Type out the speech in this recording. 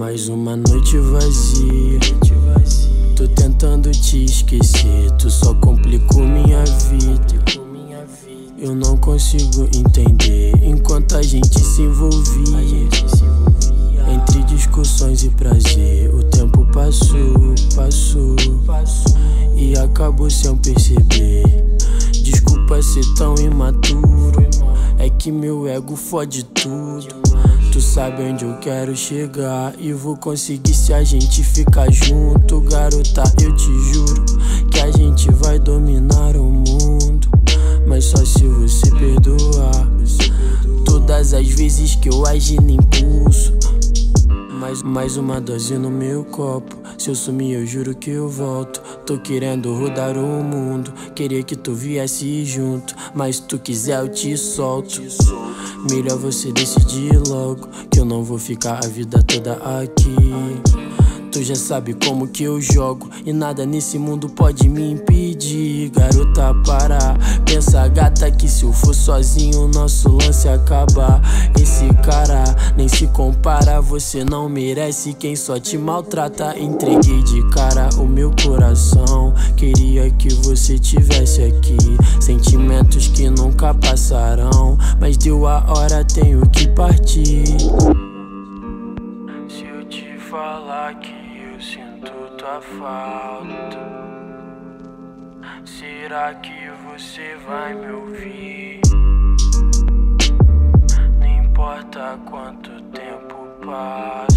Mais uma noite vazia, tô tentando te esquecer, tu só complicou minha vida. Eu não consigo entender, enquanto a gente se envolvia, entre discussões e prazer, o tempo passou, e acabou sem perceber. Desculpa ser tão imaturo, é que meu ego fode tudo. Tu sabe onde eu quero chegar e vou conseguir se a gente ficar junto. Garota, eu te juro que a gente vai dominar o mundo, mas só se você perdoar todas as vezes que eu agi no impulso. Mais uma dose no meu copo, se eu sumir eu juro que eu volto. Tô querendo rodar o mundo, queria que tu viesse junto, mas se tu quiser eu te solto. Melhor você decidir logo, que eu não vou ficar a vida toda aqui. Tu já sabe como que eu jogo, e nada nesse mundo pode me impedir. Garota, para, pensa gata que se eu for sozinho o nosso lance acaba. Esse cara nem se compara, você não merece quem só te maltrata. Entreguei de cara o meu coração, queria que você tivesse aqui. Sentimentos que nunca passarão, mas deu a hora, tenho que partir. Se eu te falar que sinto tua falta, será que você vai me ouvir? Não importa quanto tempo passa.